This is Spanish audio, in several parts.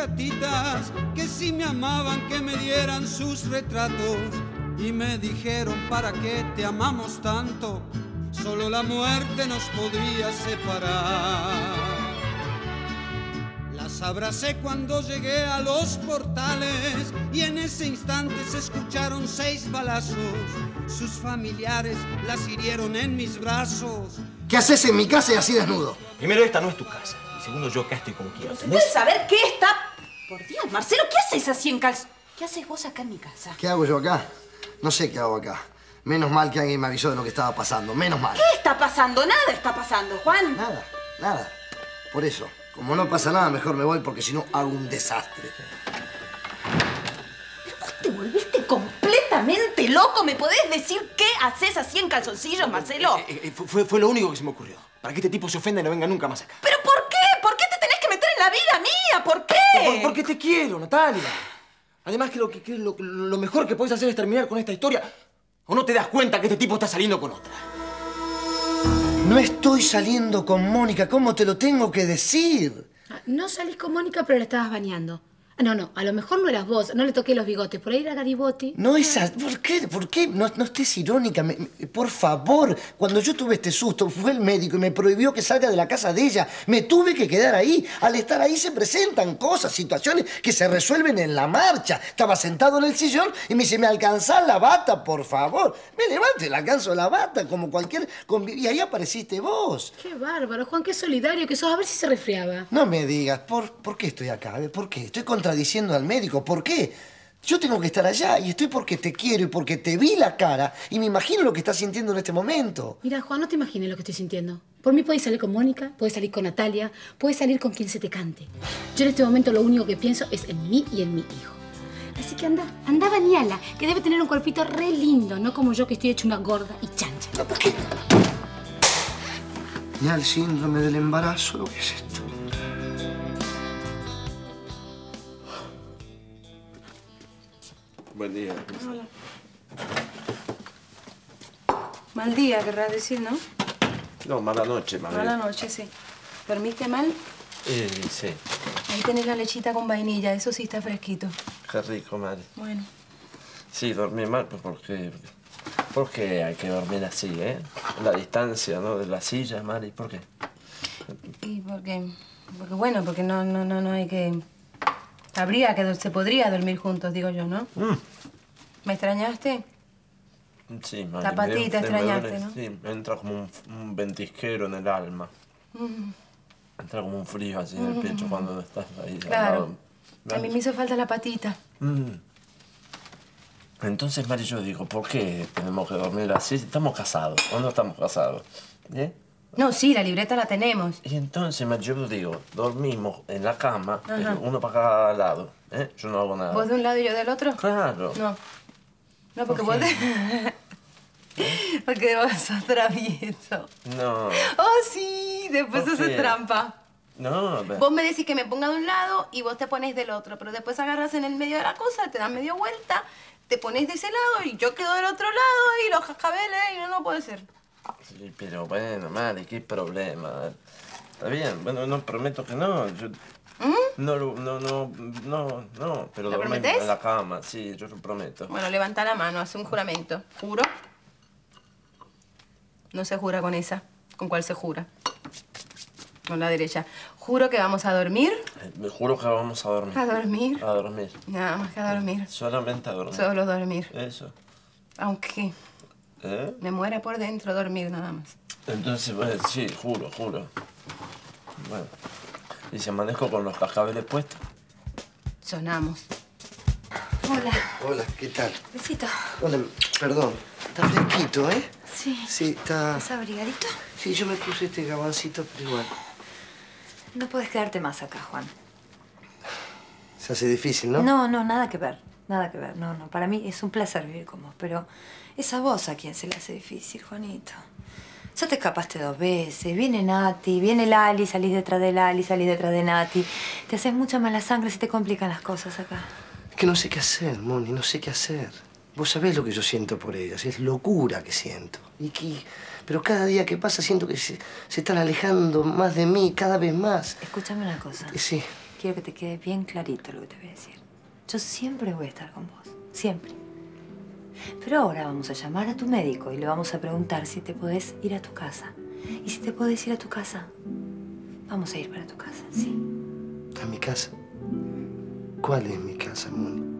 muchatitas que si me amaban que me dieran sus retratos y me dijeron para qué te amamos tanto, solo la muerte nos podría separar. Las abracé cuando llegué a los portales y en ese instante se escucharon 6 balazos. Sus familiares las hirieron en mis brazos. ¿Qué haces en mi casa y así desnudo? Primero, esta no es tu casa. Y segundo, yo acá estoy como quiero. ¿Puedes saber qué está...? Por Dios, Marcelo, ¿qué haces así en casa? ¿Qué haces vos acá en mi casa? ¿Qué hago yo acá? No sé qué hago acá. Menos mal que alguien me avisó de lo que estaba pasando. Menos mal. ¿Qué está pasando? Nada está pasando, Juan. Nada, nada. Por eso, como no pasa nada, mejor me voy porque si no hago un desastre. Pero vos te volviste completamente loco. ¿Me podés decir qué haces así en calzoncillos, Marcelo? Fue lo único que se me ocurrió. Para que este tipo se ofenda y no venga nunca más acá. ¿Pero por qué? ¿Por qué te tenés que meter en la vida mía? ¿Por qué? Porque te quiero, Natalia. Además, creo que lo mejor que podés hacer es terminar con esta historia. ¿O no te das cuenta que este tipo está saliendo con otra? No estoy saliendo con Mónica. ¿Cómo te lo tengo que decir? No salís con Mónica, pero la estabas bañando. No, no. A lo mejor no eras vos. No le toqué los bigotes. Por ahí era Gariboti. No es así. ¿Por qué? ¿Por qué? No estés irónica. Por favor. Cuando yo tuve este susto, fue el médico y me prohibió que salga de la casa de ella. Me tuve que quedar ahí. Al estar ahí se presentan cosas, situaciones que se resuelven en la marcha. Estaba sentado en el sillón y me dice, ¿me alcanzás la bata, por favor? Me levanto y le alcanzo la bata, como cualquier... Y ahí apareciste vos. Qué bárbaro, Juan. Qué solidario que sos. A ver si se resfriaba. No me digas. ¿Por qué estoy acá? ¿Por qué? Estoy contra diciendo al médico, ¿por qué? Yo tengo que estar allá y estoy porque te quiero y porque te vi la cara y me imagino lo que estás sintiendo en este momento. Mira, Juan, no te imagines lo que estoy sintiendo. Por mí podés salir con Mónica, podés salir con Natalia, podés salir con quien se te cante. Yo en este momento lo único que pienso es en mí y en mi hijo. Así que anda bañala, que debe tener un cuerpito re lindo, no como yo que estoy hecha una gorda y chancha. ¿Por qué? Mirá el síndrome del embarazo, lo que es esto. Buen día. Hola. Mal día, querrás decir, ¿no? No, mala noche, madre. Mala noche, sí. ¿Dormiste mal? Sí. Ahí tenés la lechita con vainilla, eso sí está fresquito. Qué rico, madre. Bueno. Sí, dormí mal, pues porque hay que dormir así, ¿eh? La distancia, ¿no? De la silla, madre, ¿y por qué? Y porque bueno, porque no hay que... Se podría dormir juntos, digo yo, ¿no? Mm. ¿Me extrañaste? Sí, madre. La patita extrañaste, ¿no? Sí, me entra como un ventisquero en el alma. Mm. Entra como un frío así en el pecho cuando no estás ahí. Claro. A mí me hizo falta la patita. Mm. Entonces, Mari, yo digo, ¿por qué tenemos que dormir así? Estamos casados o no estamos casados, ¿eh? No, sí, la libreta la tenemos. Y entonces, yo digo, dormimos en la cama, uno para cada lado, ¿eh? Yo no hago nada. ¿Vos de un lado y yo del otro? Claro. No, porque vos... Porque vos sos travieso. No. Oh, sí, después haces trampa. No, pero... Vos me decís que me ponga de un lado y vos te pones del otro, pero después agarras en el medio de la cosa, te das medio vuelta, te pones de ese lado y yo quedo del otro lado y los cascabeles y no puede ser. Sí, pero bueno, madre, qué problema. Está bien, bueno, no prometo que no. Yo... ¿Mm? No, pero dormí en la cama, sí, yo lo prometo. Bueno, levanta la mano, hace un juramento. ¿Juro? No se jura con esa. ¿Con cuál se jura? Con la derecha. ¿Juro que vamos a dormir? Juro que vamos a dormir. ¿A dormir? A dormir. Nada más que a dormir. Solamente a dormir. Solo dormir. Eso. Aunque... ¿Eh? Me muera por dentro dormir nada más. Entonces, pues, sí, juro. Bueno, ¿y si amanezco con los cascabeles puestos? Sonamos. Hola. Hola, ¿qué tal? Besito. Hola, perdón. Está fresquito, ¿eh? Sí. Sí, está... ¿Estás abrigadito? Sí, yo me puse este gabancito, pero igual. No podés quedarte más acá, Juan. Se hace difícil, ¿no? No, nada que ver. Nada que ver, no. Para mí es un placer vivir con vos, pero... Es a vos a quien se le hace difícil, Juanito. Ya te escapaste 2 veces. Viene Nati, viene Lali, salís detrás de Lali, salís detrás de Nati. Te haces mucha mala sangre, se te complican las cosas acá. Es que no sé qué hacer, Moni, no sé qué hacer. Vos sabés lo que yo siento por ellas, es locura que siento. Pero cada día que pasa siento que se están alejando más de mí, cada vez más. Escúchame una cosa. Sí. Quiero que te quede bien clarito lo que te voy a decir. Yo siempre voy a estar con vos. Siempre. Pero ahora vamos a llamar a tu médico y le vamos a preguntar si te podés ir a tu casa. Y si te podés ir a tu casa, vamos a ir para tu casa, ¿sí? ¿A mi casa? ¿Cuál es mi casa, Moni?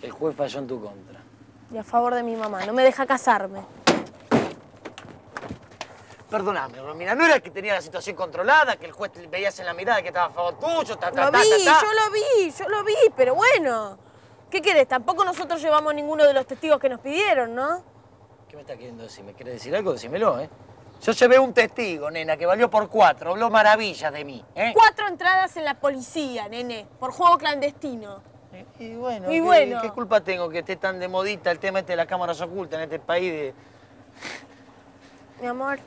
El juez falló en tu contra. Y a favor de mi mamá. No me deja casarme. Perdóname, Romina, ¿no era que tenía la situación controlada? Que el juez te veías en la mirada que estaba a favor tuyo, Yo lo vi, pero bueno. ¿Qué querés? Tampoco nosotros llevamos ninguno de los testigos que nos pidieron, ¿no? ¿Qué me está queriendo decir? ¿Me querés decir algo? Decímelo, ¿eh? Yo llevé un testigo, nena, que valió por 4. Habló maravillas de mí, ¿eh? 4 entradas en la policía, nene, por juego clandestino. Y bueno, ¿qué culpa tengo que esté tan de modita el tema este de las cámaras ocultas en este país de...? Mi amor.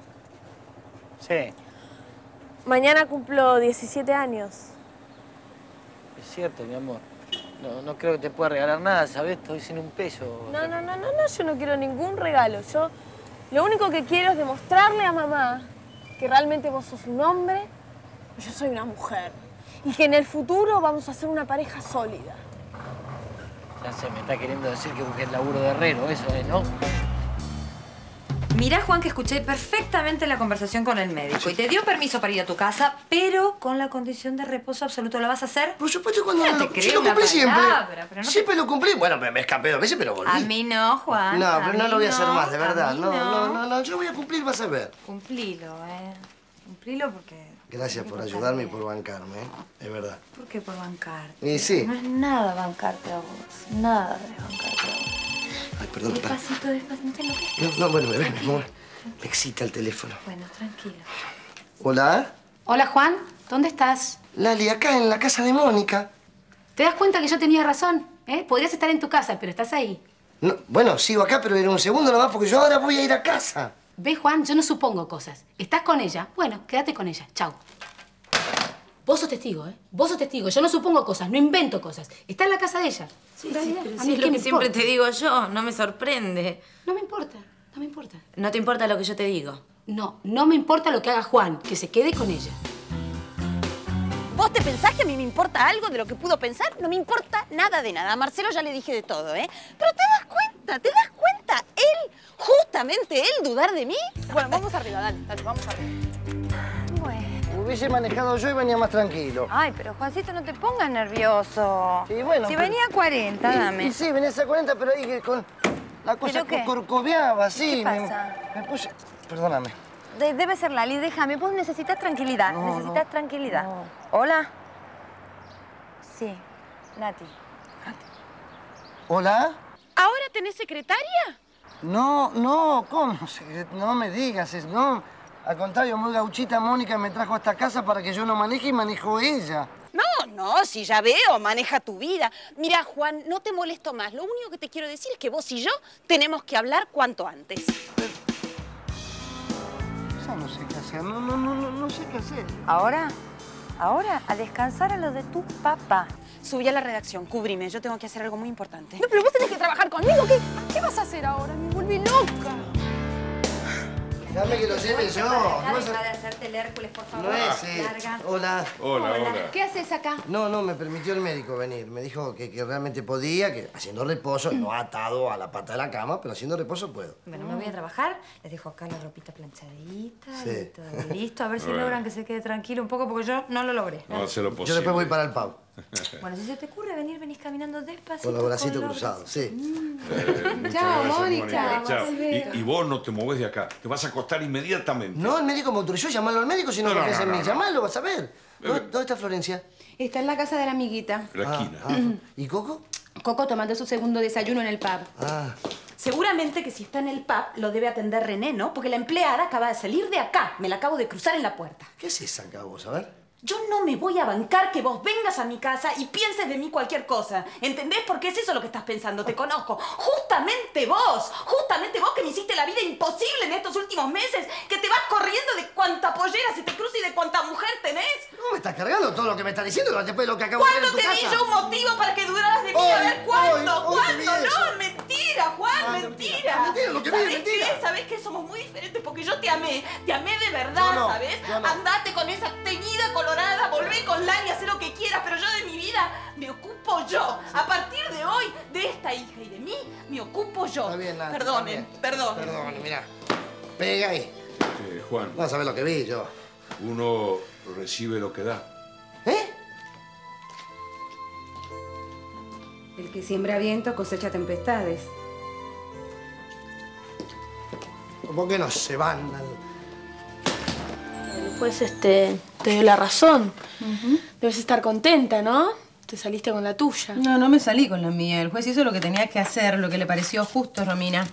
Sí. Mañana cumplo 17 años. Es cierto, mi amor. No creo que te pueda regalar nada, ¿sabes? Estoy sin un peso. No, yo no quiero ningún regalo. Yo lo único que quiero es demostrarle a mamá que realmente vos sos un hombre y yo soy una mujer. Y que en el futuro vamos a ser una pareja sólida. Ya sé, me está queriendo decir que busqué el laburo de herrero, eso es, ¿no? Mirá, Juan, que escuché perfectamente la conversación con el médico y te dio permiso para ir a tu casa, pero con la condición de reposo absoluto. ¿Lo vas a hacer? Por supuesto, cuando yo lo cumplí siempre. No siempre lo cumplí. Bueno, me escapé 2 veces, pero volví. A mí no, Juan. No, pero no lo voy a hacer más, de verdad. No, yo voy a cumplir, vas a ver. Cumplilo, ¿eh? Cumplilo porque... Gracias por ayudarme y por bancarme, ¿eh? Es verdad. ¿Por qué por bancarte? Y sí. No es nada bancarte a vos. Nada de bancarte a vos. Ay, perdón, papá. Despacito, no te enojes. No, bueno, me excita el teléfono. Bueno, tranquilo. ¿Hola? Hola, Juan. ¿Dónde estás? Lali, acá en la casa de Mónica. ¿Te das cuenta que yo tenía razón? ¿Eh? Podrías estar en tu casa, pero estás ahí. No, bueno, sigo acá, pero en un segundo nomás, porque yo ahora voy a ir a casa. ¿Ves, Juan? Yo no supongo cosas. Estás con ella. Bueno, quédate con ella. Chau. Vos sos testigo, ¿eh? Vos sos testigo. Yo no supongo cosas, no invento cosas. Está en la casa de ella. Sí, pero a mí es lo que siempre te digo yo. No me sorprende. No me importa, no me importa. ¿No te importa lo que yo te digo? No, no me importa lo que haga Juan. Que se quede con ella. ¿Vos te pensás que a mí me importa algo de lo que pudo pensar? No me importa nada de nada. A Marcelo ya le dije de todo, ¿eh? Pero ¿te das cuenta? Él, justamente él, dudar de mí. Bueno, vamos arriba, dale, vamos arriba. Bueno. Hubiese manejado yo y venía más tranquilo. Ay, pero Juancito, no te pongas nervioso. Sí, bueno. Si venía a 40, dame. Y sí, venías a 40, pero ahí con la cosa que corcoveaba, sí. ¿Qué pasa? Me puse... Perdóname. Debe ser Lali, déjame. Vos necesitas tranquilidad. No, necesitas tranquilidad. No. ¿Hola? Sí, Nati. ¿Hola? ¿Ahora tenés secretaria? No, ¿cómo? No me digas, no... Al contrario, muy gauchita Mónica me trajo a esta casa para que yo no maneje y manejó ella. No, si ya veo, maneja tu vida. Mira, Juan, no te molesto más. Lo único que te quiero decir es que vos y yo tenemos que hablar cuanto antes. Ya no sé qué hacer, no sé qué hacer. Ahora, a descansar a lo de tu papá. Subí a la redacción, cubrime, yo tengo que hacer algo muy importante. No, pero vos tenés que trabajar conmigo, ¿qué vas a hacer ahora? Me volví loca. Dame que lo lleve yo. Deja de hacerte el Hércules, por favor. No es Hola. ¿Qué haces acá? No, me permitió el médico venir. Me dijo que realmente podía, que haciendo reposo, no atado a la pata de la cama, pero haciendo reposo puedo. Bueno, me voy a trabajar. Les dejo acá la ropita planchadita y todo listo. A ver si logran que se quede tranquilo un poco, porque yo no lo logré. No hace lo posible. Yo después voy para el pub. Bueno, si se te ocurre venís caminando despacito. Con los bracitos cruzados, sí. Chao, Mónica. Chao. Y vos no te movés de acá. Te vas a acostar inmediatamente. No, el médico me autorizó. Llamalo al médico si no lo crees en mí. Llamalo, vas a ver. ¿Dónde está Florencia? Está en la casa de la amiguita. La esquina. ¿Y Coco? Coco tomando su segundo desayuno en el pub. Seguramente que si está en el pub lo debe atender René, ¿no? Porque la empleada acaba de salir de acá. Me la acabo de cruzar en la puerta. ¿Qué es esa acá vos? A ver. Yo no me voy a bancar que vos vengas a mi casa y pienses de mí cualquier cosa. ¿Entendés? Porque es eso lo que estás pensando. Te conozco. Justamente vos que me hiciste la vida imposible en estos últimos meses. Que te vas corriendo de cuánta pollera se te cruza y de cuánta mujer tenés. No me estás cargando todo lo que me estás diciendo después de lo que acabo de hacer en tu casa. ¿Cuándo te di yo un motivo para que dudaras de mí? A ver, ¿cuándo? ¿Cuándo? No, mentira. Mentira, Juan, no, mentira. Mentira, lo que vi, mentira. ¿Sabés qué? Somos muy diferentes porque yo te amé de verdad, no, ¿sabés? No. Andate con esa teñida colorada, volvé con Lali, hacé lo que quieras, pero yo de mi vida me ocupo yo. A partir de hoy, de esta hija y de mí, me ocupo yo. Está bien, Lali. Perdonen, perdonen. Perdón, mirá. Pega ahí. Juan. No sabés lo que vi yo. Uno recibe lo que da. ¿Eh? El que siembra viento cosecha tempestades. ¿Por qué no se van? El juez te dio la razón. Debes estar contenta, ¿no? Te saliste con la tuya. No, no me salí con la mía. El juez hizo lo que tenía que hacer, lo que le pareció justo, Romina.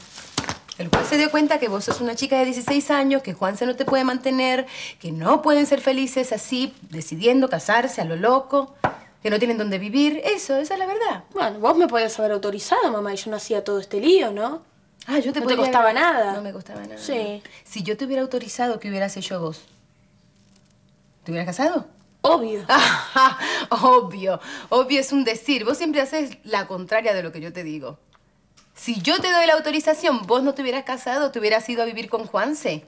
El juez se dio cuenta que vos sos una chica de 16 años, que Juanse no te puede mantener, que no pueden ser felices así, decidiendo casarse a lo loco. Que no tienen dónde vivir. Eso, esa es la verdad. Bueno, vos me podías haber autorizado, mamá, y yo no hacía todo este lío, ¿no? Ah, yo te podía... No te costaba nada. No me costaba nada. Sí. Si yo te hubiera autorizado, ¿qué hubieras hecho vos? ¿Te hubieras casado? Obvio. Ajá, obvio. Obvio es un decir. Vos siempre haces la contraria de lo que yo te digo. Si yo te doy la autorización, vos no te hubieras casado, te hubieras ido a vivir con Juanse.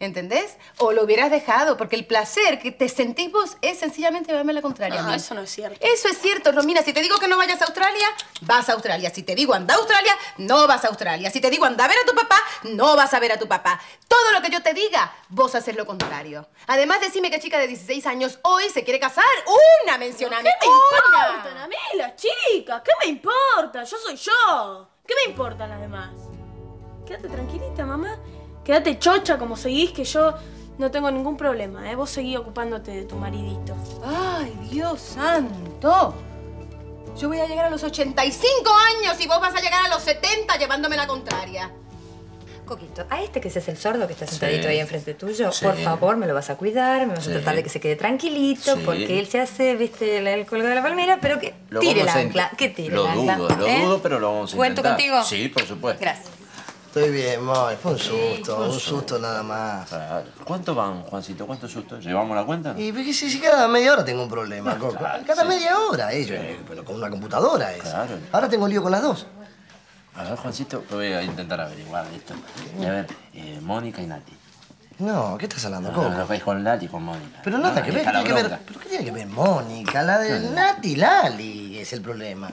¿Entendés? O lo hubieras dejado, porque el placer que te sentís vos es sencillamente llevarme la contraria. No, eso no es cierto. Eso es cierto, Romina. Si te digo que no vayas a Australia, vas a Australia. Si te digo anda a Australia, no vas a Australia. Si te digo anda a ver a tu papá, no vas a ver a tu papá. Todo lo que yo te diga, vos haces lo contrario. Además, decime que chica de 16 años hoy se quiere casar. ¡Una, mencioname! ¿Qué me importan a mí las chicas? ¿Qué me importa? Yo soy yo. ¿Qué me importan las demás? Quédate tranquilita, mamá. Quédate chocha como seguís, que yo no tengo ningún problema, ¿eh? Vos seguís ocupándote de tu maridito. ¡Ay, Dios santo! Yo voy a llegar a los 85 años y vos vas a llegar a los 70 llevándome la contraria. Coquito, a este que ese es el sordo que está sentadito ahí enfrente tuyo, por favor, me lo vas a cuidar, me vas a tratar de que se quede tranquilito, porque él se hace, viste, el colgado de la palmera, pero que tire el ancla, que tire el ancla. Lo dudo, pero lo vamos a intentar. ¿Cuento contigo? Sí, por supuesto. Gracias. Estoy bien, Moy. Fue un susto nada más. ¿Cuánto van, Juancito? ¿Cuántos sustos? ¿Llevamos la cuenta? Y si cada media hora tengo un problema, Coco. Claro, cada media hora, pero con una computadora es. Claro. Ahora tengo lío con las dos. A ver, Juancito, lo voy a intentar averiguar esto. A ver, Mónica y Nati. No, ¿qué estás hablando, Coco? No, con Lali y con Mónica. Pero nada que ver, tiene que ver. ¿Pero qué tiene que ver Mónica? La de Nati y Lali. Es el problema.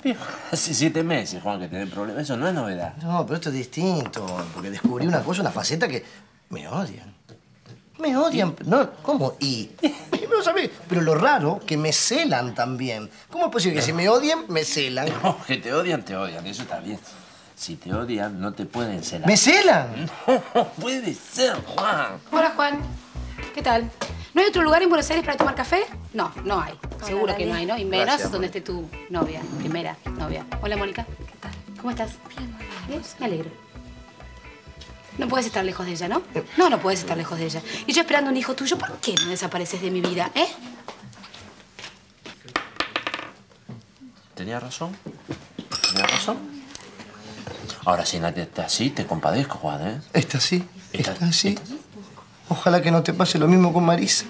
Hace 7 meses, Juan, que tenés problemas. Eso no es novedad. No, pero esto es distinto. Porque descubrí una cosa, una faceta que... Me odian. Me odian. No, ¿cómo? Y... No sabés. Pero lo raro, que me celan también. ¿Cómo es posible que si me odian, me celan? No, que te odian. Eso está bien. Si te odian, no te pueden celar. ¿Me celan? No, puede ser, Juan. Hola, Juan. ¿Qué tal? ¿No hay otro lugar en Buenos Aires para tomar café? No, no hay. Seguro que no hay, ¿no? Y menos donde esté tu novia, primera novia. Hola, Mónica. ¿Qué tal? ¿Cómo estás? Bien, bien. Me alegro. No puedes estar lejos de ella, ¿no? No, no puedes estar lejos de ella. Y yo esperando un hijo tuyo, ¿por qué no desapareces de mi vida, eh? ¿Tenía razón? ¿Tenía razón? Ahora, si Nati está así, te compadezco, Juan, ¿eh? Está así. Está así. Ojalá que no te pase lo mismo con Marisa.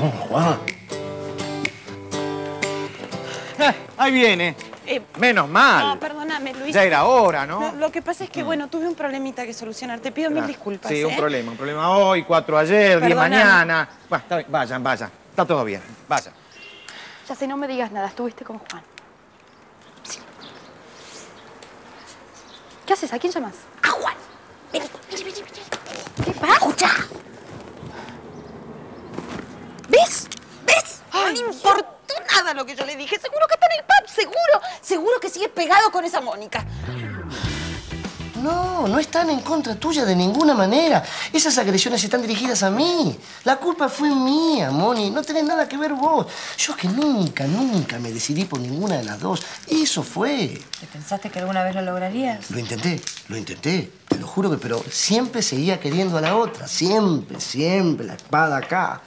Oh, Juan. Ahí viene. Menos mal. No, perdóname, Luis. Ya era hora, ¿no? Lo que pasa es que, bueno, tuve un problemita que solucionar. Te pido mil disculpas. Sí, un problema hoy, 4 ayer, 10 mañana. Bah, está bien. Vayan, vayan. Está todo bien. Vayan. Ya sé, no me digas nada. Estuviste con Juan. Sí. ¿Qué haces? ¿A quién llamas? A Juan. Vení, vení, vení. ¿Qué pasa? ¡Escucha! ¿Ves? ¿Ves? Ay, no le importó nada lo que yo le dije. Seguro que está en el pub, seguro. Seguro que sigue pegado con esa Mónica. No, no están en contra tuya de ninguna manera. Esas agresiones están dirigidas a mí. La culpa fue mía, Moni. No tenés nada que ver vos. Yo que nunca, nunca me decidí por ninguna de las dos. Eso fue. ¿Te pensaste que alguna vez lo lograrías? Lo intenté, te lo juro que... Pero siempre seguía queriendo a la otra. Siempre, siempre, la espada acá.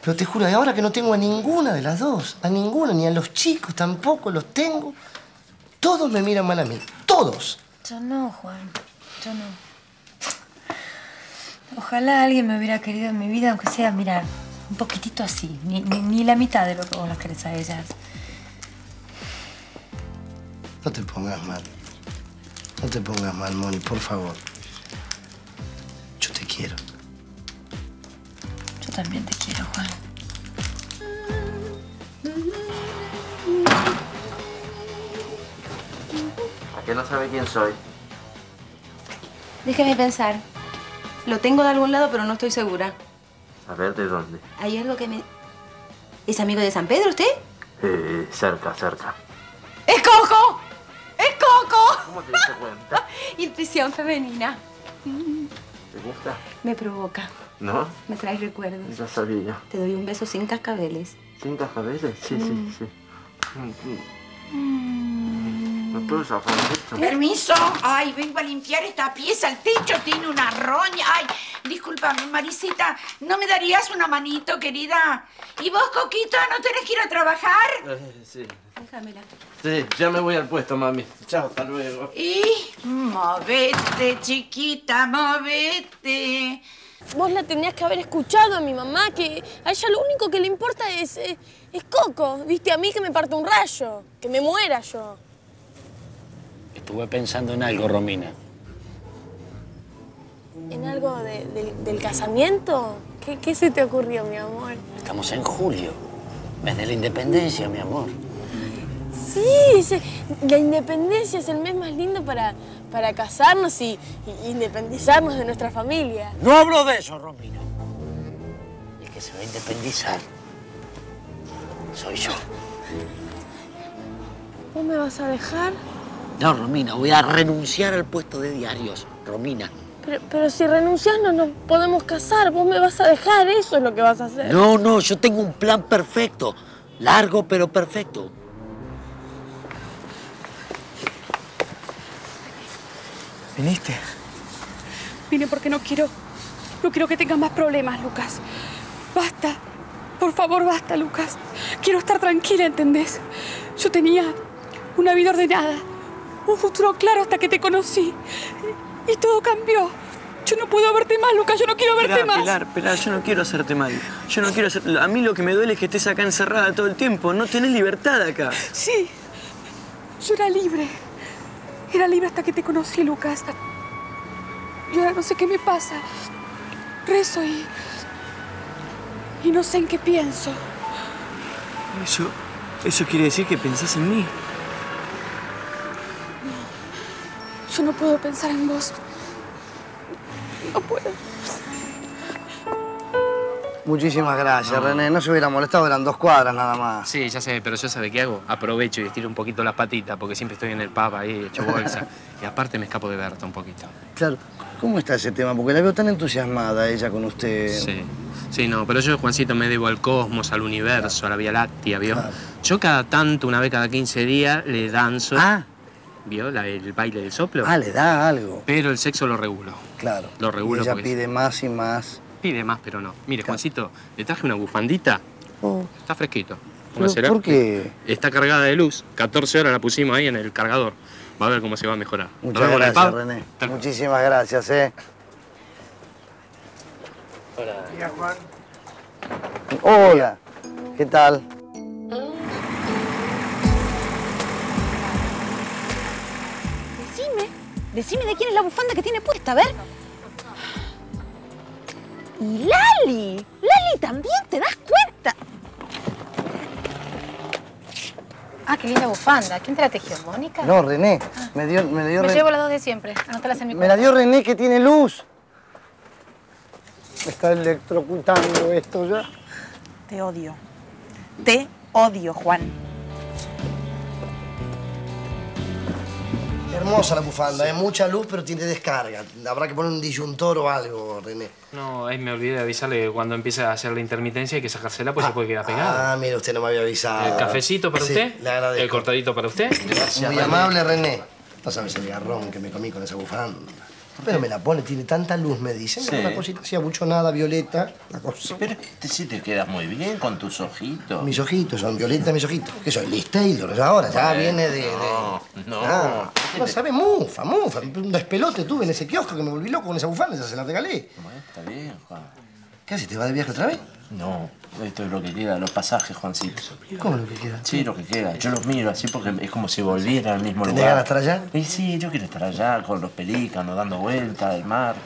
Pero te juro, ahora que no tengo a ninguna de las dos. A ninguna, ni a los chicos tampoco los tengo. Todos me miran mal a mí. Todos. Yo no, Juan. Yo no. Ojalá alguien me hubiera querido en mi vida, aunque sea, mira, un poquitito así. Ni la mitad de lo que vos las querés a ellas. No te pongas mal. No te pongas mal, Moni, por favor. Yo te quiero. Yo también te quiero, Juan. ¿A qué no sabe quién soy? Déjeme pensar. Lo tengo de algún lado, pero no estoy segura. A ver, ¿de dónde? Hay algo que me... ¿Es amigo de San Pedro usted? Cerca, cerca. ¡Es Coco! ¡Es Coco! ¿Cómo te diste cuenta? Intuición femenina. ¿Te gusta? Me provoca. ¿No? Me trae recuerdos. Ya sabía. Te doy un beso sin cascabeles. ¿Sin cascabeles? Sí, sí, sí. ¿Me puedo zafar esto? ¡Permiso! Ay, vengo a limpiar esta pieza. El techo tiene una roña. Ay, discúlpame, Marisita. ¿No me darías una manito, querida? ¿Y vos, Coquito, no tenés que ir a trabajar? Sí. Déjamela. Sí, ya me voy al puesto, mami. Chao, hasta luego. Y... movete, chiquita, movete. Vos la tenías que haber escuchado a mi mamá, que a ella lo único que le importa es Coco. Viste, a mí que me parta un rayo, que me muera yo. Estuve pensando en algo, Romina. ¿En algo del casamiento? ¿Qué se te ocurrió, mi amor? Estamos en julio, mes de la independencia, mi amor. Sí, la independencia es el mes más lindo para casarnos y independizarnos de nuestra familia. No hablo de eso, Romina. El que se va a independizar soy yo. ¿Vos me vas a dejar? No, Romina, voy a renunciar al puesto de diarios, Romina. Pero si renuncias no nos podemos casar. Vos me vas a dejar, eso es lo que vas a hacer. No, no, yo tengo un plan perfecto. Largo, pero perfecto. ¿Viniste? Vine porque no quiero que tengas más problemas, Lucas. Basta. Por favor, basta, Lucas. Quiero estar tranquila, ¿entendés? Yo tenía una vida ordenada. Un futuro claro hasta que te conocí. Y todo cambió. Yo no puedo verte más, Lucas. Yo no quiero verte más. Pilar, yo no quiero hacerte mal. Yo no quiero hacer... A mí lo que me duele es que estés acá encerrada todo el tiempo. No tenés libertad acá. Sí. Yo era libre. Era libre hasta que te conocí, Lucas. Y ahora no sé qué me pasa. Rezo y no sé en qué pienso. Eso quiere decir que pensás en mí. Yo no puedo pensar en vos. No puedo. Muchísimas gracias, no. René. No se hubiera molestado, eran 2 cuadras nada más. Sí, ya sé, pero yo sabe qué hago. Aprovecho y estiro un poquito las patitas, porque siempre estoy en el pub ahí, hecho bolsa. Y aparte me escapo de Berta un poquito. Claro. ¿Cómo está ese tema? Porque la veo tan entusiasmada ella con usted. Sí. Sí, no, pero yo, Juancito, me debo al cosmos, al universo, claro, a la Vía Láctea, ¿vio? Claro. Yo cada tanto, una vez cada 15 días, le danzo. Ah. ¿Vio? El baile del soplo. Ah, le da algo. Pero el sexo lo regulo. Claro. Lo regulo. Y ella pide más y más. Pide más, pero no. Mire, claro. Juancito, le traje una bufandita. Oh. Está fresquito. ¿Cómo será? ¿Por qué? Está cargada de luz. 14 horas la pusimos ahí en el cargador. Va a ver cómo se va a mejorar. Muchas gracias, René. Muchísimas gracias, ¿eh? Hola. Hola, Juan. Hola. ¿Qué tal? Decime de quién es la bufanda que tiene puesta, a ver. Y Lali. Lali, también te das cuenta. Ah, qué linda bufanda. ¿Quién te la tejió, Mónica? No, René. Ah. Me dio René. Me llevo las 2 de siempre. Anótalas en mi cuenta. Me la dio René, que tiene luz. Me está electrocutando esto ya. Te odio. Te odio, Juan. Hermosa la bufanda, sí. Mucha luz, pero tiene descarga. Habrá que poner un disyuntor o algo, René. No, me olvidé de avisarle que cuando empiece a hacer la intermitencia hay que sacársela, pues se puede quedar pegada. Ah, mira, usted no me había avisado. El cafecito para usted, le agradezco. El cortadito para usted. Gracias, muy amable, René. No sabes el garrón que me comí con esa bufanda. Pero me la pone, tiene tanta luz, me dicen. Sí. Una cosita así abuchonada, violeta, la cosa. Pero sí te quedas muy bien con tus ojitos. Mis ojitos, son violetas mis ojitos. Que soy Liz Taylor, ahora ya viene de... No sabe, mufa. Un despelote tuve en ese kiosco que me volví loco con esa bufanda, esa se la regalé. Bueno, está bien, Juan. ¿Qué haces? ¿Te vas de viaje otra vez? No, esto es lo que queda, los pasajes, Juancito. ¿Cómo lo que queda? Sí, lo que queda. Yo los miro así porque es como si volviera al mismo lugar. ¿Te ganas estar allá? Sí, yo quiero estar allá con los pelícanos, dando vueltas, el mar.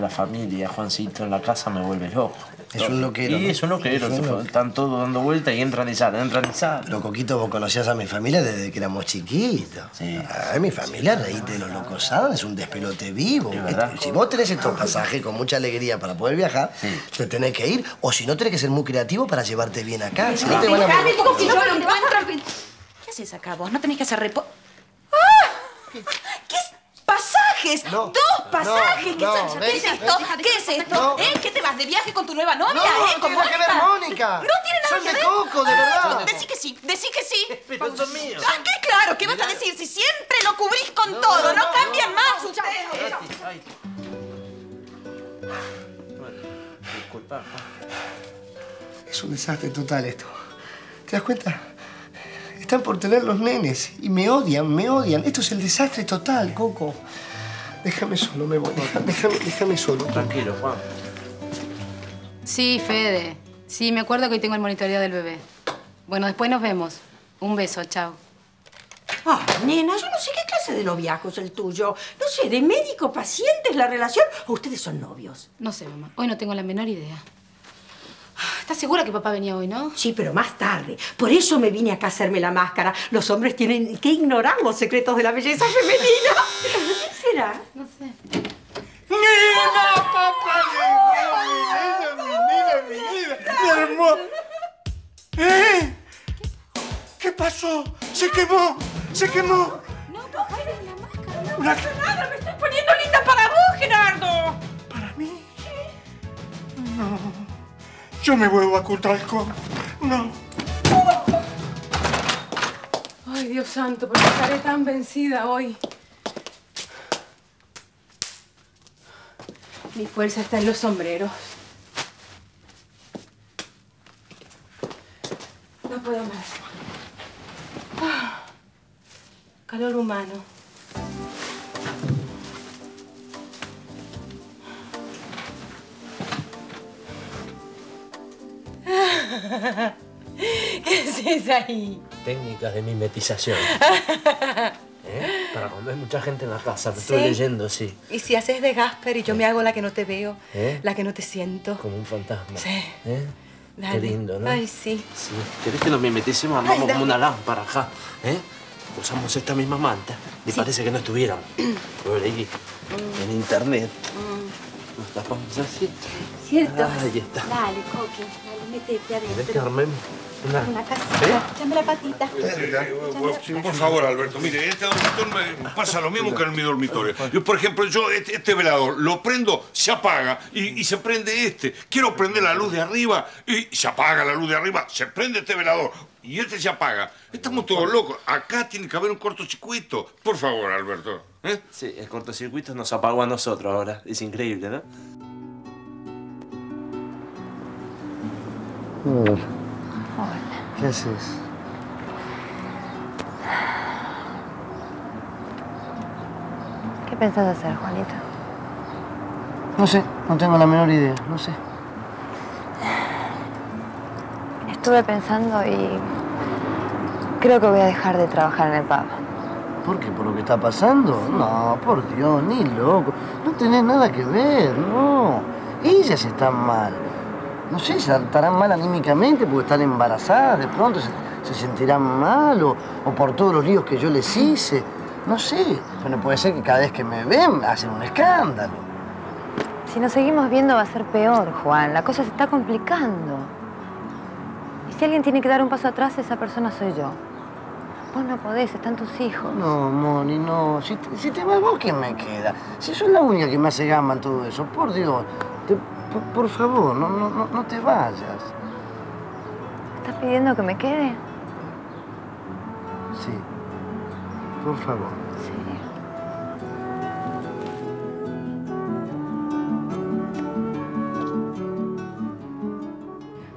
La familia, Juancito, en la casa me vuelve loco. Es un loquero. Sí, es un loquero. Están todos dando vueltas y entran y salen. Los coquitos, vos conocías a mi familia desde que éramos chiquitos. Sí. Ay, mi familia, reíste de los locosados, es un despelote vivo. Si vos tenés estos pasajes con mucha alegría para poder viajar, te tenés que ir. O si no, tenés que ser muy creativo para llevarte bien acá. ¿Qué haces acá vos? No tenés que hacer repo... ¿Qué es? ¿Pasajes? No, ¡dos pasajes! No, ¿qué es esto? ¿Qué es esto? No. ¿Eh? ¿Qué te vas? ¿De viaje con tu nueva novia? No, tiene nada que ver, Mónica. No tiene nada que ver. Son de coco, de verdad. Decí que sí, decí que sí. Pero son míos. Ah, qué claro, ¿qué vas a decir? Si siempre lo cubrís con todo, no cambian más ustedes. Ay. Bueno, disculpa. Es un desastre total esto. ¿Te das cuenta? Están por tener los nenes y me odian. Esto es el desastre total, Coco. Déjame solo, me voy. Déjame solo. Tranquilo, Juan. Sí, Fede. Sí, me acuerdo que hoy tengo el monitoreo del bebé. Bueno, después nos vemos. Un beso, chao. Ah, nena, yo no sé qué clase de noviazgo es el tuyo. No sé, de médico, pacientes, la relación, o ustedes son novios. No sé, mamá. Hoy no tengo la menor idea. ¿Estás segura que papá venía hoy, no? Sí, pero más tarde. Por eso me vine acá a hacerme la máscara. Los hombres tienen que ignorar los secretos de la belleza femenina. ¿Qué será? No sé. ¡Mira, papá! ¡Mi vida! ¡Mi hermosa! ¿Eh? ¿Qué pasó? ¡Se quemó! No, papá, era la máscara. No pasa nada. ¡Me estoy poniendo linda para vos, Gerardo! ¿Para mí? Sí. No. Yo me vuelvo a Cutralco. No. Ay, Dios santo, ¿por qué estaré tan vencida hoy? Mi fuerza está en los sombreros. No puedo más. Ah, calor humano. ¿Qué haces ahí? Técnicas de mimetización. ¿Eh? Para cuando hay mucha gente en la casa, te estoy leyendo, sí. Y si haces de Gasper y yo me hago la que no te veo, la que no te siento. Como un fantasma. Sí. ¿Eh? Qué lindo, ¿no? Ay, sí. Sí. ¿Querés que nos mimeticemos? Andamos como una lámpara acá. ¿Eh? Usamos esta misma manta y parece que no estuvieran. Lo leí en internet. Nos tapamos así. ¿Cierto? Ah, ahí está. Dale, Coqui. Dale, métete adentro. ¿Querés que armemos una casita? Echame la patita. Sí, por favor, Alberto. Mire, este dormitorio me pasa lo mismo que en mi dormitorio. Yo, por ejemplo, este velador lo prendo, se apaga y se prende este. Quiero prender la luz de arriba y se apaga la luz de arriba. Se prende este velador y este se apaga. Estamos todos locos. Acá tiene que haber un cortocircuito. Por favor, Alberto. ¿Eh? Sí, el cortocircuito nos apagó a nosotros ahora. Es increíble, ¿no? Hola. ¿Qué haces? ¿Qué pensás hacer, Juanito? No sé, no tengo la menor idea, no sé. Estuve pensando y creo que voy a dejar de trabajar en el pub. ¿Por qué? ¿Por lo que está pasando? No, por Dios, ni loco. No tenés nada que ver, no. Ellas están mal. No sé, se estarán mal anímicamente porque están embarazadas. De pronto se sentirán mal o por todos los líos que yo les hice. No sé, pero puede ser que cada vez que me ven hacen un escándalo. Si nos seguimos viendo va a ser peor, Juan. La cosa se está complicando. Y si alguien tiene que dar un paso atrás, esa persona soy yo. Vos no podés, están tus hijos. No, Moni, no. Si te vas vos, ¿quién me queda? Si sos la única que me hace gamba en todo eso, por Dios. Por favor, no te vayas. ¿Estás pidiendo que me quede? Sí. Por favor. Sí.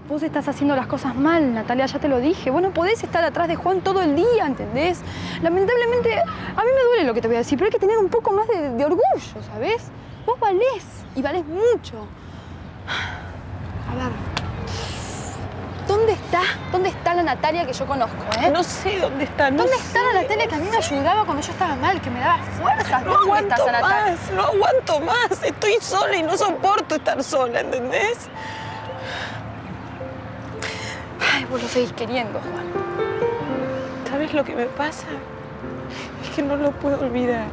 Vos estás haciendo las cosas mal, Natalia, ya te lo dije. Vos no podés estar atrás de Juan todo el día, ¿entendés? Lamentablemente, a mí me duele lo que te voy a decir, pero hay que tener un poco más de orgullo, ¿sabés? Vos valés, y valés mucho. A ver. ¿Dónde está la Natalia que yo conozco, eh? No sé dónde está, ¿Dónde está la Natalia que a mí me ayudaba cuando yo estaba mal, que me daba fuerzas? No aguanto más, no aguanto más. Estoy sola y no soporto estar sola, ¿entendés? Ay, vos lo seguís queriendo, Juan. ¿Sabés lo que me pasa? Es que no lo puedo olvidar.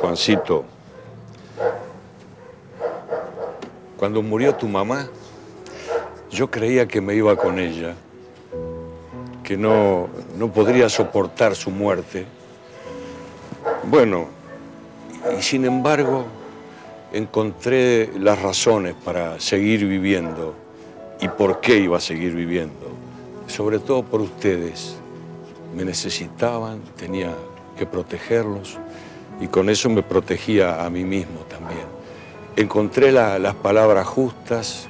Juancito, cuando murió tu mamá, yo creía que me iba con ella, que no podría soportar su muerte. Bueno, y sin embargo, encontré las razones para seguir viviendo y por qué iba a seguir viviendo. Sobre todo por ustedes. Me necesitaban, tenía que protegerlos. Y con eso me protegía a mí mismo también. Encontré las palabras justas,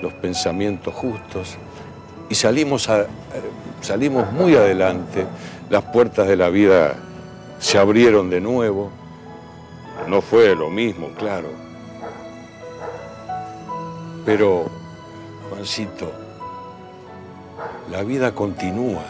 los pensamientos justos, y salimos muy adelante. Las puertas de la vida se abrieron de nuevo. No fue lo mismo, claro. Pero, Juancito, la vida continúa.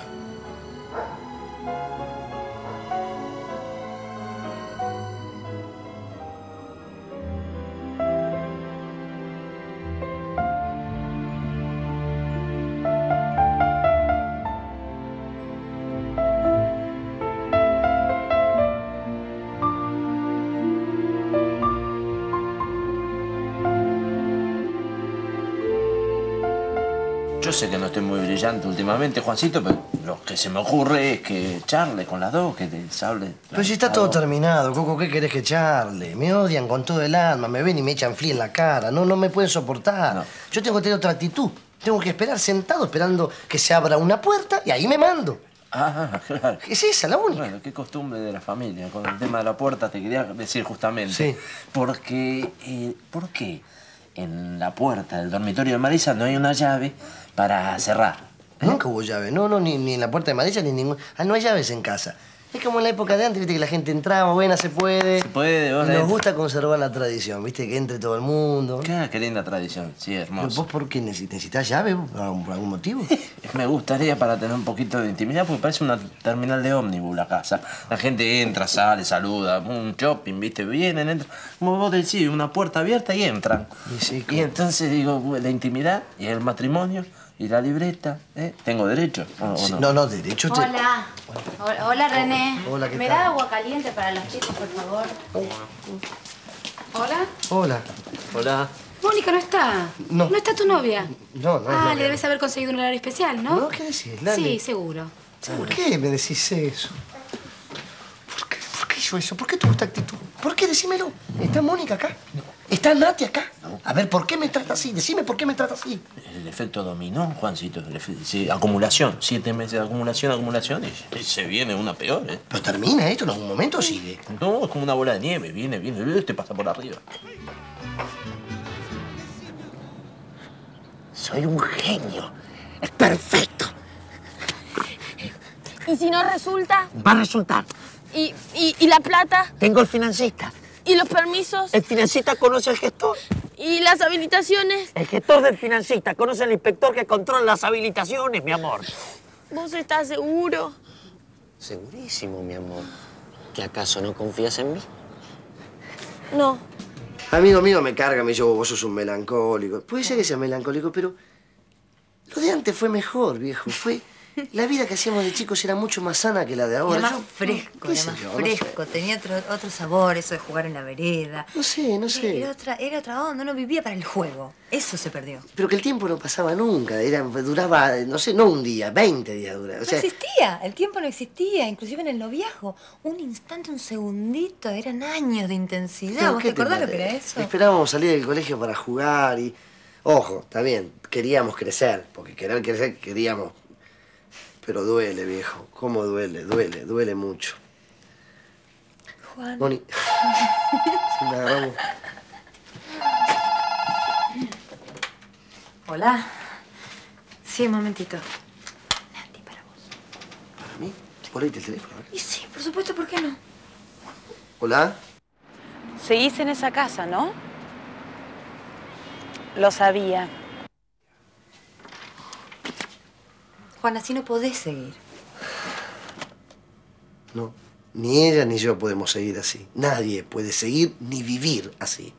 Yo sé que no estoy muy brillante últimamente, Juancito, pero lo que se me ocurre es que charle con las dos, que les hable. Pero si está todo terminado, Coco, ¿qué querés que charle? Me odian con todo el alma, me ven y me echan frío en la cara. No me pueden soportar. No. Yo tengo que tener otra actitud. Tengo que esperar sentado, esperando que se abra una puerta y ahí me mando. Ah, claro. Es esa, la única. Bueno, qué costumbre de la familia. Con el tema de la puerta te quería decir justamente. Sí. Porque, ¿por qué en la puerta del dormitorio de Marisa no hay una llave para cerrar? ¿Eh? Nunca hubo llave, ni en la puerta de Marisa ni en ningún... Ah, no hay llaves en casa. Es como en la época de antes, viste, que la gente entraba, buena, se puede, vos nos gusta conservar la tradición, viste, que entre todo el mundo. Qué linda tradición, sí, hermoso. ¿Vos por qué necesitas llave? ¿Por algún motivo? Me gustaría para tener un poquito de intimidad, porque parece una terminal de ómnibus la casa. La gente entra, sale, saluda, un shopping, viste, vienen, entran. Como vos decís, una puerta abierta y entran. Y entonces digo, la intimidad y el matrimonio... ¿Y la libreta? ¿Eh? ¿Tengo derecho? Sí, no, derecho... Te... Hola. Hola, René. Hola, ¿qué tal? ¿Me da agua caliente para los chicos, por favor? ¿Hola? Hola. Mónica, ¿no está? No. ¿No está tu novia? No. Ah, le debes haber conseguido un horario especial, ¿no? ¿Qué decís, Lali? Sí, seguro. ¿Por qué me decís eso? ¿Por qué hizo eso? ¿Por qué tuvo esta actitud? ¿Por qué? Decímelo. ¿Está Mónica acá? No. ¿Está Nati acá? No. A ver, ¿por qué me trata así? Decime por qué me trata así. El efecto dominó, Juancito. Sí, acumulación. 7 meses de acumulación. Y se viene una peor, ¿eh? ¿Pero termina esto en algún momento o sigue? No, es como una bola de nieve. Viene, te pasa por arriba. Soy un genio. Es perfecto. ¿Y si no resulta? Va a resultar. ¿Y la plata? Tengo el financista. ¿Y los permisos? El financista conoce al gestor. ¿Y las habilitaciones? El gestor del financista conoce al inspector que controla las habilitaciones, mi amor. ¿Vos estás seguro? Segurísimo, mi amor. ¿Que acaso no confías en mí? No. Amigo mío me carga, me dice, vos sos un melancólico. Puede ser que seas melancólico, pero lo de antes fue mejor, viejo. La vida que hacíamos de chicos era mucho más sana que la de ahora. Era más fresco, no sé. Tenía otro sabor, eso de jugar en la vereda. No sé. Era otra onda, no vivía para el juego. Eso se perdió. Pero que el tiempo no pasaba nunca, duraba, no sé, no un día, 20 días duraba. O sea, no existía, el tiempo no existía, inclusive en el noviazgo. Un instante, un segundito, eran años de intensidad. Pero, ¿vos te acordás lo que era eso? Esperábamos salir del colegio para jugar y... Ojo, está bien, queríamos crecer, porque queríamos... Pero duele, viejo. ¿Cómo duele? Duele mucho. Juan. Moni. Sí, vamos. Hola. Sí, un momentito. Nati, para vos. ¿Para mí? Ponete el teléfono. ¿Eh? Y sí, Por supuesto, ¿por qué no? ¿Hola? Seguís en esa casa, ¿no? Lo sabía. Juan, así no podés seguir. No, ni ella ni yo podemos seguir así. Nadie puede seguir ni vivir así.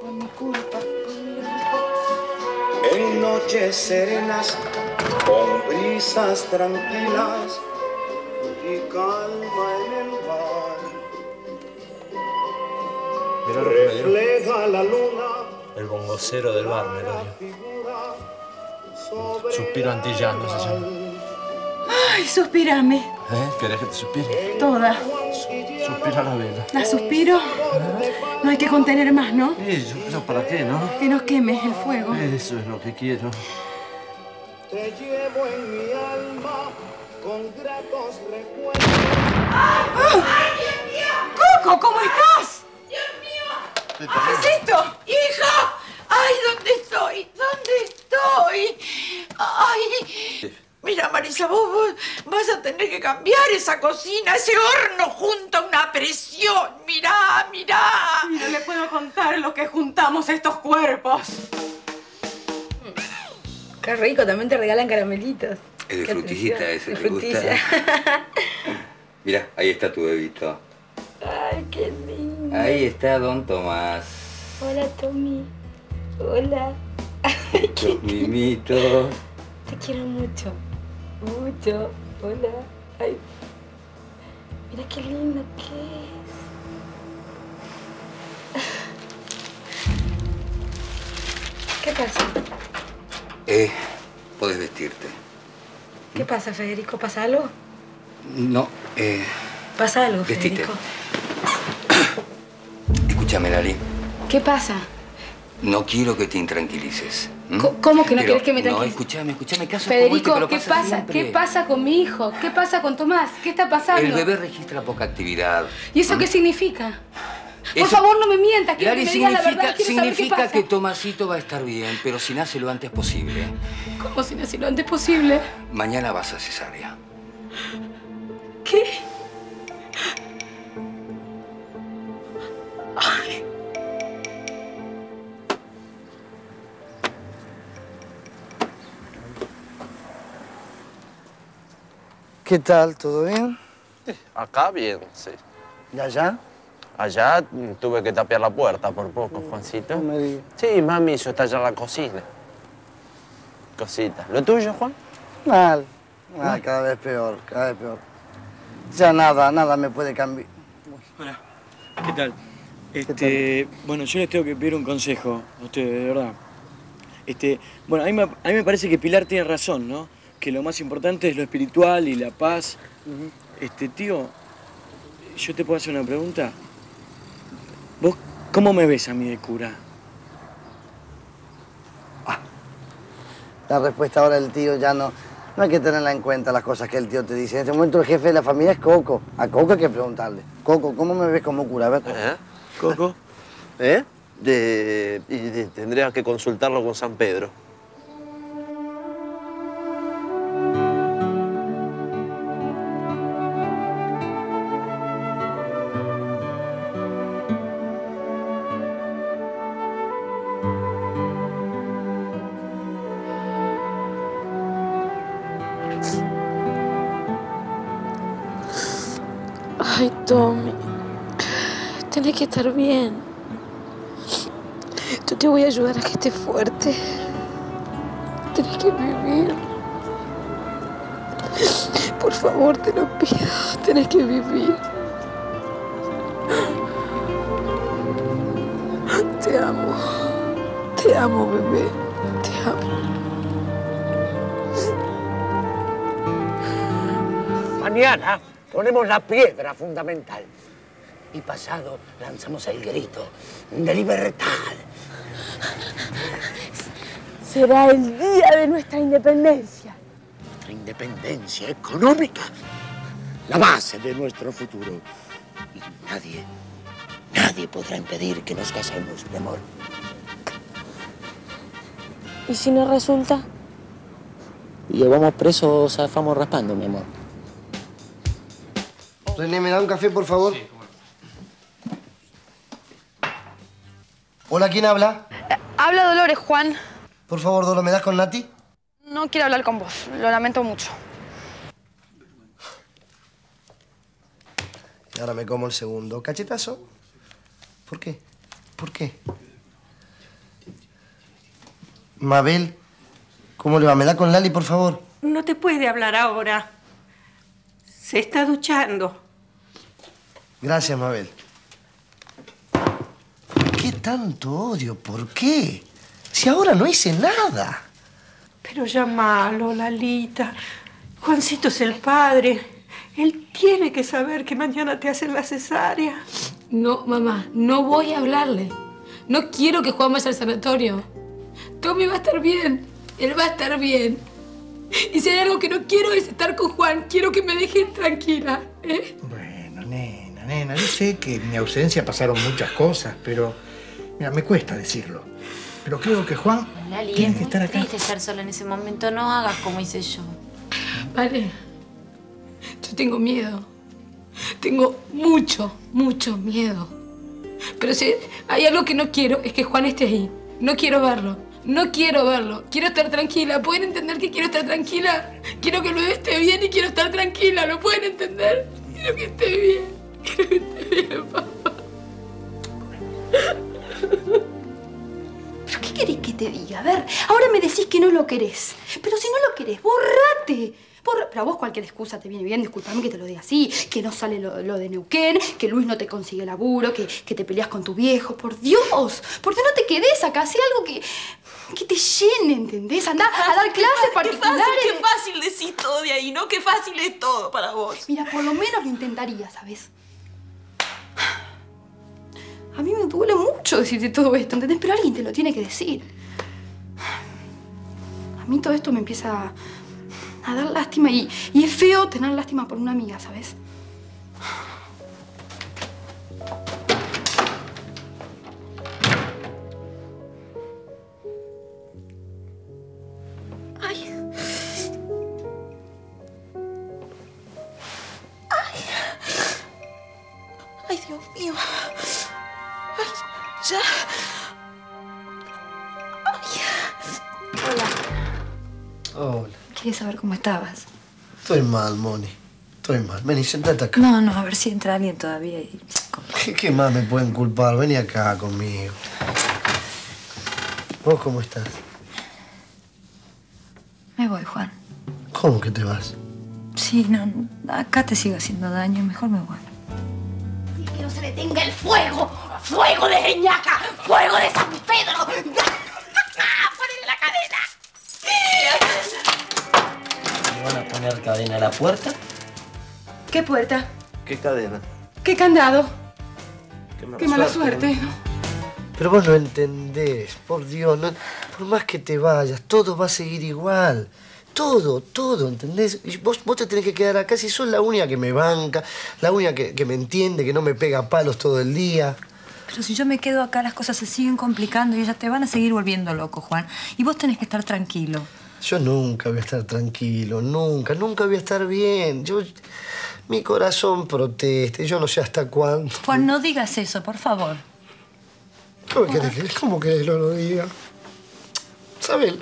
Por mi culpa. En noches serenas, con brisas tranquilas y calma en el bar. Refleja la luna. El bongocero del bar, Melodio. Suspiro antillano se llama. Ay, suspirame. ¿Querés que te suspire? Toda. Suspira la vela. ¿La suspiro? No hay que contener más, ¿no? Eso, ¿pero para qué, no? Que nos quemes el fuego. Eso es lo que quiero. Te llevo en mi alma con gratos recuerdos. ¡Ay, Dios mío! ¡Coco, cómo estás! ¡Dios mío! ¿Qué es esto? ¡Hija! ¡Ay, dónde estoy! ¿Dónde estoy? ¡Ay! Mira, Marisa, vos vas a tener que cambiar esa cocina, ese horno junta una presión. Mirá, mirá. No le puedo contar lo que juntamos estos cuerpos. Qué rico, también te regalan caramelitos. Es de frutillita ese, ¿te gusta? Mirá, ahí está tu bebito. Ay, qué lindo. Ahí está don Tomás. Hola, Tommy. Hola. Tus mimitos. Te quiero mucho. Mucho. Hola. Ay. Mira qué lindo que es. ¿Qué pasa? Podés vestirte. ¿Qué pasa, Federico? ¿Pasa algo? No, ¿Pasa algo, vestite. Federico? Escúchame, Lali. ¿Qué pasa? No quiero que te intranquilices. ¿Cómo que no querés que me tranquilices? No, escúchame, casos Federico, como este que lo pasa siempre. ¿Qué pasa con mi hijo? ¿Qué pasa con Tomás? ¿Qué está pasando? El bebé registra poca actividad. ¿Y eso qué significa? Por favor, no me mientas. Quiero que me digas la verdad. Significa que Tomasito va a estar bien, pero si nace lo antes posible. ¿Cómo si nace lo antes posible? Mañana vas a cesárea. ¿Qué? Ay. ¿Qué tal? ¿Todo bien? Acá bien, sí. ¿Y allá? Allá tuve que tapiar la puerta por poco, Juancito. No me digas. Sí, mami hizo estallar la cocina. Cositas. ¿Lo tuyo, Juan? Mal. Mal, cada vez peor, cada vez peor. Ya nada me puede cambiar. Hola, ¿qué tal? ¿Qué tal? Bueno, yo les tengo que pedir un consejo a ustedes, de verdad. Bueno, a mí me parece que Pilar tiene razón, ¿no? Que lo más importante es lo espiritual y la paz. Tío, ¿yo te puedo hacer una pregunta? ¿Vos cómo me ves a mí de cura? La respuesta ahora del tío ya no hay que tenerla en cuenta, las cosas que el tío te dice. En este momento el jefe de la familia es Coco. A Coco hay que preguntarle. Coco, ¿cómo me ves como cura? A ver, Coco. ¿Coco? Tendrías que consultarlo con San Pedro. Ay, Tommy, tenés que estar bien. Yo te voy a ayudar a que estés fuerte. Tenés que vivir. Por favor, te lo pido. Tenés que vivir. Te amo. Te amo, bebé. Te amo. Mañana ponemos la piedra fundamental y pasado lanzamos el grito de libertad. Será el día de nuestra independencia. Nuestra independencia económica, la base de nuestro futuro. Y nadie podrá impedir que nos casemos, mi amor. ¿Y si no resulta? Llevamos presos, zafamos raspando, mi amor. René, ¿me da un café, por favor? Sí, bueno. Hola, ¿quién habla? Habla Dolores, Juan. Por favor, Dolores, ¿me das con Nati? No quiero hablar con vos, lo lamento mucho. Y ahora me como el segundo. ¿Cachetazo? ¿Por qué? ¿Por qué? Mabel, ¿cómo le va? ¿Me da con Lali, por favor? No te puede hablar ahora. Se está duchando. Gracias, Mabel. ¿Qué tanto odio? ¿Por qué? Si ahora no hice nada. Pero llámalo, Lalita. Juancito es el padre. Él tiene que saber que mañana te hacen la cesárea. No, mamá. No voy a hablarle. No quiero que Juan vaya al sanatorio. Tommy va a estar bien. Él va a estar bien. Y si hay algo que no quiero es estar con Juan. Quiero que me dejen tranquila, ¿eh? Bueno, nena. Yo sé que en mi ausencia pasaron muchas cosas, pero... Mira, me cuesta decirlo. Pero creo que Juan Lali, tiene que estar acá. Lali, es muy triste estar sola en ese momento. No hagas como hice yo. Vale. Yo tengo miedo. Tengo mucho miedo. Pero si hay algo que no quiero es que Juan esté ahí. No quiero verlo. No quiero verlo. Quiero estar tranquila. ¿Pueden entender que quiero estar tranquila? Quiero que el bebé esté bien y quiero estar tranquila. ¿Lo pueden entender? Quiero que esté bien. Quiero que esté bien, papá. ¿Pero qué querés que te diga? A ver, ahora me decís que no lo querés. Pero si no lo querés, ¡borrate! Pero a vos cualquier excusa te viene bien. Disculpame que te lo diga así. Que no sale lo de Neuquén, que Luis no te consigue laburo, que te peleas con tu viejo. ¡Por Dios! ¿Por qué no te quedes acá? Hacé algo que te llene, ¿entendés? Andá a dar clases particulares. Qué fácil decís todo de ahí, ¿no? Qué fácil es todo para vos. Mira, por lo menos lo intentaría, ¿sabés? A mí me duele mucho decirte todo esto, ¿entendés? Pero alguien te lo tiene que decir. A mí todo esto me empieza a dar lástima y es feo tener lástima por una amiga, ¿sabes? Ay, Dios mío. Ya. Ay. Hola. Quería saber cómo estabas. Estoy mal, Moni. Estoy mal. Vení, sentate acá. No, a ver si entra alguien todavía y... ¿Qué más me pueden culpar? Vení acá conmigo. ¿Vos cómo estás? Me voy, Juan. ¿Cómo que te vas? Sí, no. Acá te sigo haciendo daño. Mejor me voy. Y que no se detenga el fuego. ¡Fuego de Reñaca! ¡Fuego de San Pedro! ¡Ponle la cadena! ¿Le van a poner cadena a la puerta? ¿Qué puerta? ¿Qué cadena? ¿Qué candado? ¡Qué mala suerte! ¿No? Pero vos no entendés, por Dios. No, por más que te vayas, todo va a seguir igual. Todo, ¿entendés? Y vos te tenés que quedar acá si sos la única que me banca, la única que me entiende, que no me pega palos todo el día. Pero si yo me quedo acá, las cosas se siguen complicando y ellas te van a seguir volviendo loco, Juan. Y vos tenés que estar tranquilo. Yo nunca voy a estar tranquilo, nunca voy a estar bien. Mi corazón protesta, yo no sé hasta cuándo. Juan, no digas eso, por favor. ¿Cómo querés que no lo diga? Sabelo.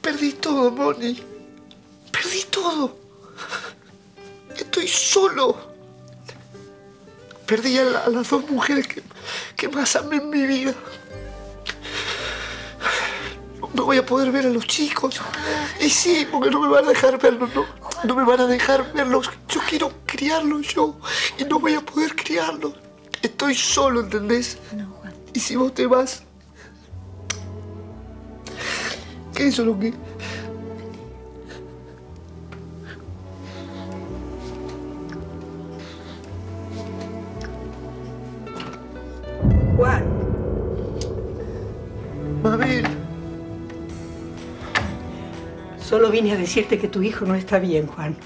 Perdí todo, Moni. Perdí todo. Estoy solo. Perdí a las dos mujeres que más amé en mi vida. No voy a poder ver a los chicos. Y sí, porque no me van a dejar verlos. No me van a dejar verlos. Yo quiero criarlos yo. Y no voy a poder criarlos. Estoy solo, ¿entendés? No, Juan. Y si vos te vas... ¿Qué es eso lo que...? Juan. Mabel. Solo vine a decirte que tu hijo no está bien, Juan.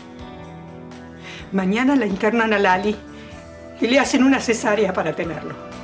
Mañana la internan a Lali y le hacen una cesárea para tenerlo.